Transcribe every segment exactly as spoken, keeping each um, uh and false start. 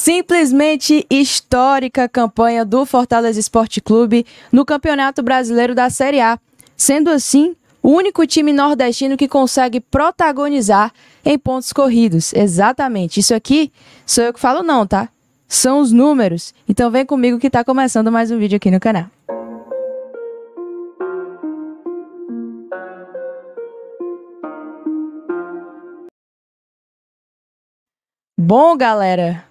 Simplesmente histórica campanha do Fortaleza Esporte Clube no Campeonato Brasileiro da Série A, sendo assim o único time nordestino que consegue protagonizar em pontos corridos. Exatamente, isso aqui sou eu que falo não, tá? São os números, então vem comigo que tá começando mais um vídeo aqui no canal. Bom, galera,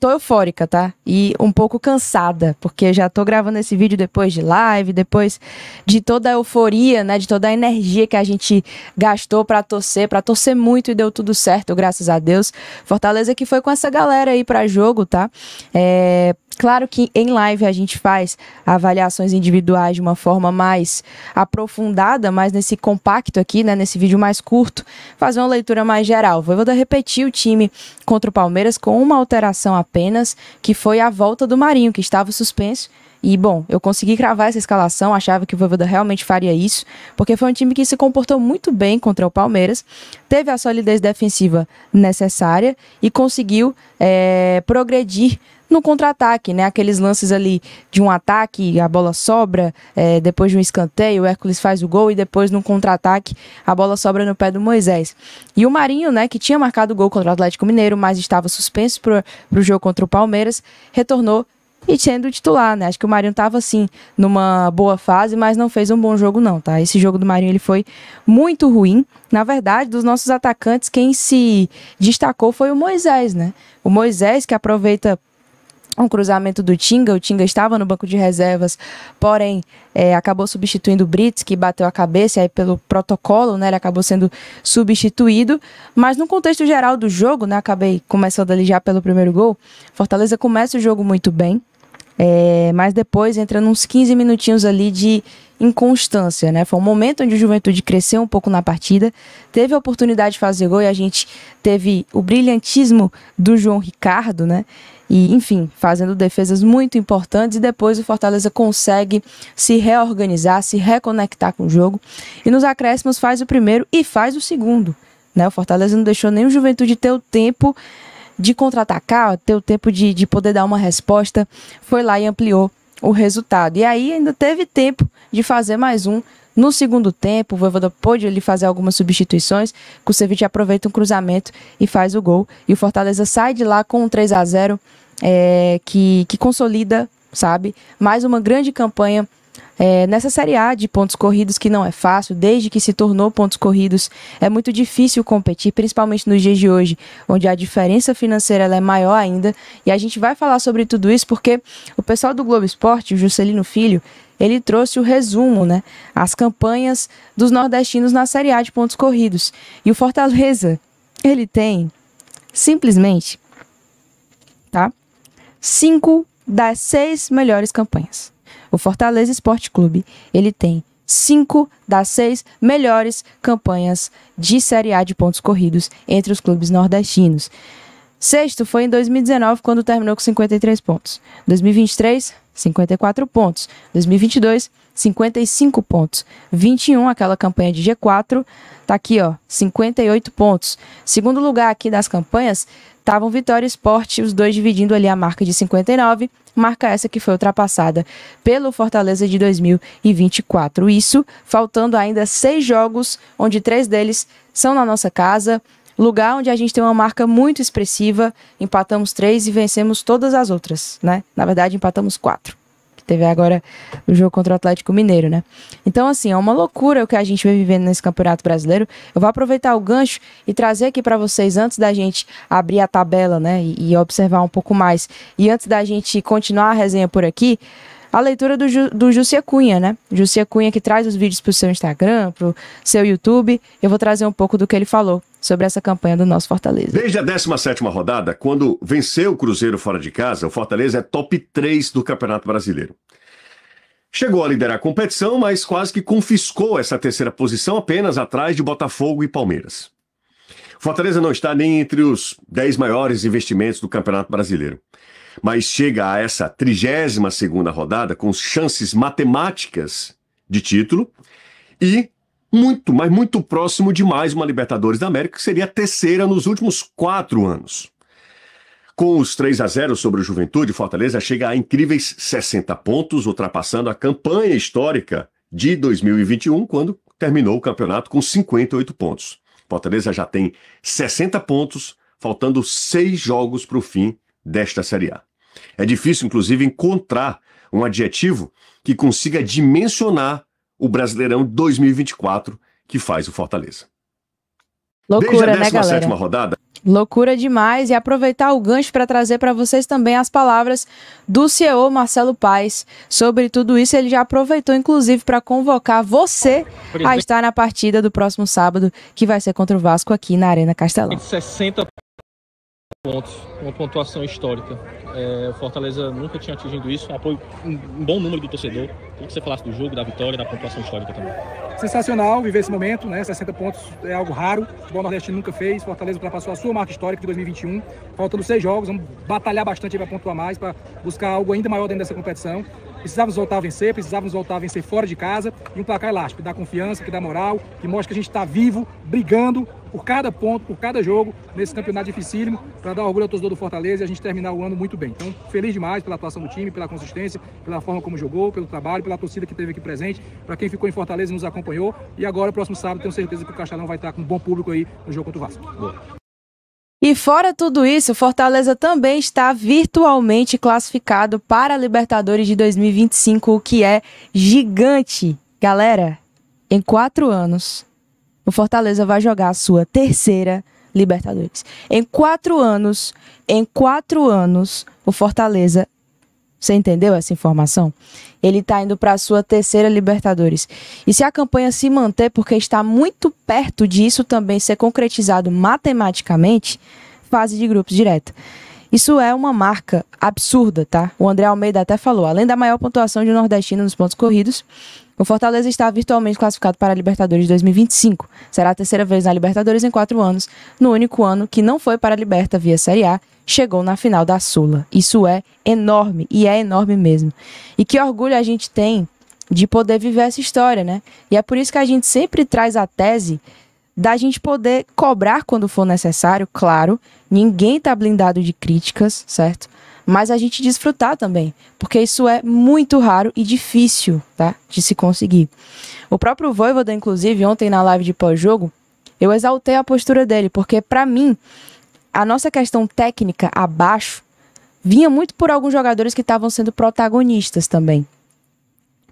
tô eufórica, tá? E um pouco cansada, porque já tô gravando esse vídeo depois de live, depois de toda a euforia, né? De toda a energia que a gente gastou pra torcer, pra torcer muito e deu tudo certo, graças a Deus. Fortaleza que foi com essa galera aí pra jogo, tá? É... Claro que em live a gente faz avaliações individuais de uma forma mais aprofundada, mas nesse compacto aqui, né, nesse vídeo mais curto, fazer uma leitura mais geral. Vou repetir o time contra o Palmeiras com uma alteração apenas, que foi a volta do Marinho, que estava suspenso. E, bom, eu consegui cravar essa escalação, achava que o Vojvoda realmente faria isso, porque foi um time que se comportou muito bem contra o Palmeiras, teve a solidez defensiva necessária e conseguiu é, progredir no contra-ataque, né? Aqueles lances ali de um ataque, a bola sobra, é, depois de um escanteio, o Hércules faz o gol e depois, num contra-ataque, a bola sobra no pé do Moisés. E o Marinho, né, que tinha marcado o gol contra o Atlético Mineiro, mas estava suspenso para o jogo contra o Palmeiras, retornou e sendo titular, né? Acho que o Marinho estava, assim, numa boa fase, mas não fez um bom jogo, não, tá? Esse jogo do Marinho, ele foi muito ruim. Na verdade, dos nossos atacantes, quem se destacou foi o Moisés, né? O Moisés, que aproveita um cruzamento do Tinga, o Tinga estava no banco de reservas, porém é, acabou substituindo o Britz, que bateu a cabeça, aí pelo protocolo, né, ele acabou sendo substituído, mas no contexto geral do jogo, né, acabei começando ali já pelo primeiro gol, Fortaleza começa o jogo muito bem, é, mas depois entra uns quinze minutinhos ali de inconstância, né? Foi um momento onde o Juventude cresceu um pouco na partida, teve a oportunidade de fazer gol e a gente teve o brilhantismo do João Ricardo, né? E, enfim, fazendo defesas muito importantes e depois o Fortaleza consegue se reorganizar, se reconectar com o jogo e nos acréscimos faz o primeiro e faz o segundo, né? O Fortaleza não deixou nem o Juventude ter o tempo de contra-atacar, ter o tempo de, de poder dar uma resposta, foi lá e ampliou o resultado. E aí ainda teve tempo de fazer mais um no segundo tempo. O Vojvoda pôde ele fazer algumas substituições, o Ceviche aproveita um cruzamento e faz o gol. E o Fortaleza sai de lá com um três a zero é, que, que consolida, sabe, mais uma grande campanha é, nessa Série A de pontos corridos, que não é fácil. Desde que se tornou pontos corridos, é muito difícil competir, principalmente nos dias de hoje, onde a diferença financeira ela é maior ainda. E a gente vai falar sobre tudo isso porque o pessoal do Globo Esporte, o Juscelino Filho, ele trouxe o resumo, né? As campanhas dos nordestinos na Série A de pontos corridos. E o Fortaleza, ele tem simplesmente, tá, cinco das seis melhores campanhas. O Fortaleza Esporte Clube, ele tem cinco das seis melhores campanhas de Série A de pontos corridos entre os clubes nordestinos. Sexto foi em dois mil e dezenove, quando terminou com cinquenta e três pontos. dois mil e vinte e três, cinquenta e quatro pontos. dois mil e vinte e dois, cinquenta e cinco pontos. vinte e um, aquela campanha de G quatro, tá aqui, ó, cinquenta e oito pontos. Segundo lugar aqui das campanhas, estavam Vitória e Sport, os dois dividindo ali a marca de cinquenta e nove, marca essa que foi ultrapassada pelo Fortaleza de dois mil e vinte e quatro. Isso, faltando ainda seis jogos, onde três deles são na nossa casa, lugar onde a gente tem uma marca muito expressiva, empatamos três e vencemos todas as outras, né? Na verdade, empatamos quatro. Teve agora o jogo contra o Atlético Mineiro, né? Então, assim, é uma loucura o que a gente vem vivendo nesse Campeonato Brasileiro. Eu vou aproveitar o gancho e trazer aqui para vocês, antes da gente abrir a tabela, né, e, e observar um pouco mais, e antes da gente continuar a resenha por aqui, a leitura do, Ju, do Júcia Cunha, né? Júcia Cunha, que traz os vídeos para o seu Instagram, para o seu YouTube. Eu vou trazer um pouco do que ele falou sobre essa campanha do nosso Fortaleza. Desde a décima sétima rodada, quando venceu o Cruzeiro fora de casa, o Fortaleza é top três do Campeonato Brasileiro. Chegou a liderar a competição, mas quase que confiscou essa terceira posição apenas atrás de Botafogo e Palmeiras. Fortaleza não está nem entre os dez maiores investimentos do Campeonato Brasileiro, mas chega a essa trigésima segunda rodada com chances matemáticas de título e muito, mas muito próximo de mais uma Libertadores da América, que seria a terceira nos últimos quatro anos. Com os três a zero sobre o Juventude, Fortaleza chega a incríveis sessenta pontos, ultrapassando a campanha histórica de dois mil e vinte e um, quando terminou o campeonato com cinquenta e oito pontos. Fortaleza já tem sessenta pontos, faltando seis jogos para o fim desta Série A. É difícil, inclusive, encontrar um adjetivo que consiga dimensionar o Brasileirão dois mil e vinte e quatro que faz o Fortaleza. Loucura, né, galera? rodada. Loucura demais, e aproveitar o gancho para trazer para vocês também as palavras do C E O Marcelo Paes sobre tudo isso. Ele já aproveitou, inclusive, para convocar você a estar na partida do próximo sábado, que vai ser contra o Vasco aqui na Arena Castelão. sessenta pontos, uma pontuação histórica. É, o Fortaleza nunca tinha atingido isso, um apoio, um bom número do torcedor. Queria que você falasse do jogo, da vitória, da pontuação histórica também. Sensacional viver esse momento, né? sessenta pontos é algo raro, o futebol nordestino nunca fez. Fortaleza ultrapassou a sua marca histórica de dois mil e vinte e um, faltando seis jogos, vamos batalhar bastante para pontuar mais, para buscar algo ainda maior dentro dessa competição. Precisávamos voltar a vencer, precisávamos voltar a vencer fora de casa, e um placar elástico, que dá confiança, que dá moral, que mostra que a gente está vivo, brigando por cada ponto, por cada jogo, nesse campeonato dificílimo, para dar orgulho ao torcedor do Fortaleza e a gente terminar o ano muito bem. Então, feliz demais pela atuação do time, pela consistência, pela forma como jogou, pelo trabalho, pela torcida que teve aqui presente, para quem ficou em Fortaleza e nos acompanhou. E agora, próximo sábado, tenho certeza que o Castelão vai estar com um bom público aí no jogo contra o Vasco. Boa. E fora tudo isso, Fortaleza também está virtualmente classificado para a Libertadores de dois mil e vinte e cinco, o que é gigante. Galera, em quatro anos, o Fortaleza vai jogar a sua terceira Libertadores. Em quatro anos, em quatro anos, o Fortaleza... Você entendeu essa informação? Ele está indo para a sua terceira Libertadores. E se a campanha se manter, porque está muito perto disso também ser concretizado matematicamente, fase de grupos direta. Isso é uma marca absurda, tá? O André Almeida até falou, além da maior pontuação de um nordestino nos pontos corridos, o Fortaleza está virtualmente classificado para a Libertadores de dois mil e vinte e cinco. Será a terceira vez na Libertadores em quatro anos, no único ano que não foi para a Liberta via Série A, chegou na final da Sula. Isso é enorme, e é enorme mesmo. E que orgulho a gente tem de poder viver essa história, né? E é por isso que a gente sempre traz a tese da gente poder cobrar quando for necessário, claro. Ninguém tá blindado de críticas, certo? Mas a gente desfrutar também, porque isso é muito raro e difícil, tá? De se conseguir. O próprio Vojvoda, inclusive, ontem na live de pós-jogo, eu exaltei a postura dele, porque para mim, a nossa questão técnica abaixo vinha muito por alguns jogadores que estavam sendo protagonistas também.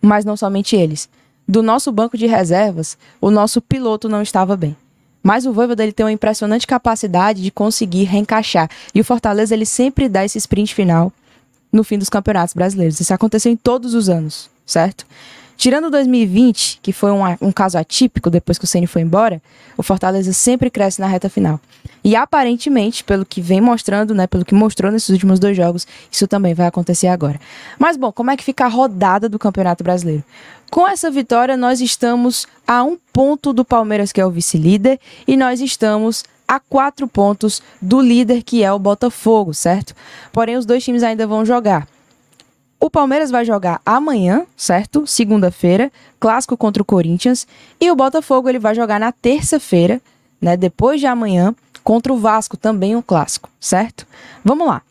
Mas não somente eles. Do nosso banco de reservas, o nosso piloto não estava bem. Mas o Vojvoda, ele tem uma impressionante capacidade de conseguir reencaixar. E o Fortaleza, ele sempre dá esse sprint final no fim dos campeonatos brasileiros. Isso aconteceu em todos os anos, certo? Tirando dois mil e vinte, que foi um, um caso atípico depois que o Ceni foi embora, o Fortaleza sempre cresce na reta final. E aparentemente, pelo que vem mostrando, né, pelo que mostrou nesses últimos dois jogos, isso também vai acontecer agora. Mas bom, como é que fica a rodada do Campeonato Brasileiro? Com essa vitória, nós estamos a um ponto do Palmeiras, que é o vice-líder, e nós estamos a quatro pontos do líder, que é o Botafogo, certo? Porém, os dois times ainda vão jogar. O Palmeiras vai jogar amanhã, certo? Segunda-feira, clássico contra o Corinthians. E o Botafogo, ele vai jogar na terça-feira, né? Depois de amanhã, contra o Vasco, também um clássico, certo? Vamos lá.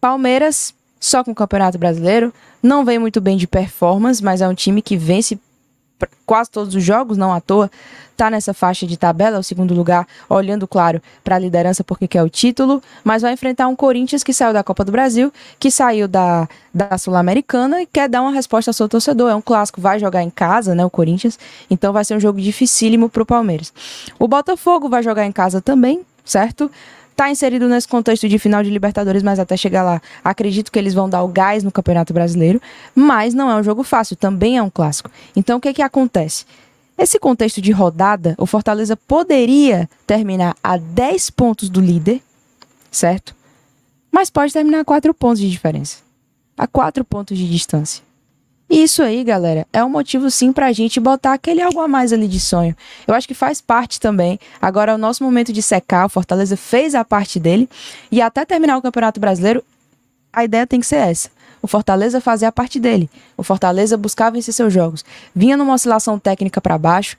Palmeiras, só com o Campeonato Brasileiro, não vem muito bem de performance, mas é um time que vence quase todos os jogos, não à toa. Tá nessa faixa de tabela, é o segundo lugar, olhando, claro, para a liderança porque quer o título, mas vai enfrentar um Corinthians que saiu da Copa do Brasil, que saiu da, da Sul-Americana e quer dar uma resposta ao seu torcedor. É um clássico, vai jogar em casa, né, o Corinthians, então vai ser um jogo dificílimo pro Palmeiras. O Botafogo vai jogar em casa também, certo? Tá inserido nesse contexto de final de Libertadores, mas até chegar lá, acredito que eles vão dar o gás no Campeonato Brasileiro, mas não é um jogo fácil, também é um clássico. Então o que que acontece? Nesse contexto de rodada, o Fortaleza poderia terminar a dez pontos do líder, certo? Mas pode terminar a quatro pontos de diferença. A quatro pontos de distância. E isso aí, galera, é um motivo sim pra gente botar aquele algo a mais ali de sonho. Eu acho que faz parte também. Agora é o nosso momento de secar. O Fortaleza fez a parte dele. E até terminar o Campeonato Brasileiro, a ideia tem que ser essa. O Fortaleza fazia a parte dele. O Fortaleza buscava vencer seus jogos. Vinha numa oscilação técnica para baixo.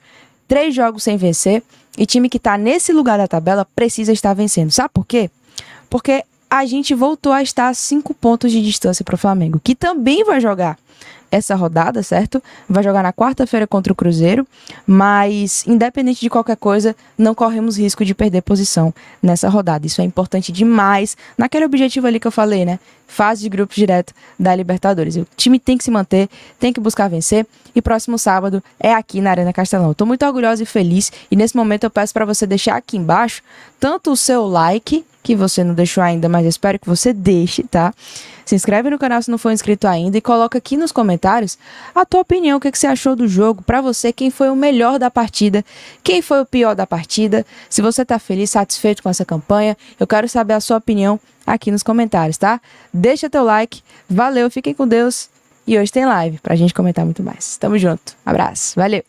Três jogos sem vencer. E time que está nesse lugar da tabela precisa estar vencendo. Sabe por quê? Porque a gente voltou a estar a cinco pontos de distância para o Flamengo, que também vai jogar essa rodada, certo? Vai jogar na quarta-feira contra o Cruzeiro, mas independente de qualquer coisa, não corremos risco de perder posição nessa rodada. Isso é importante demais, naquele objetivo ali que eu falei, né? Fase de grupos direto da Libertadores. O time tem que se manter, tem que buscar vencer, e próximo sábado é aqui na Arena Castelão. Eu tô muito orgulhosa e feliz, e nesse momento eu peço para você deixar aqui embaixo tanto o seu like, que você não deixou ainda, mas eu espero que você deixe, tá? Se inscreve no canal se não for inscrito ainda e coloca aqui nos comentários a tua opinião, o que, que você achou do jogo, pra você, quem foi o melhor da partida, quem foi o pior da partida, se você tá feliz, satisfeito com essa campanha, eu quero saber a sua opinião aqui nos comentários, tá? Deixa teu like, valeu, fiquem com Deus, e hoje tem live pra gente comentar muito mais. Tamo junto, abraço, valeu!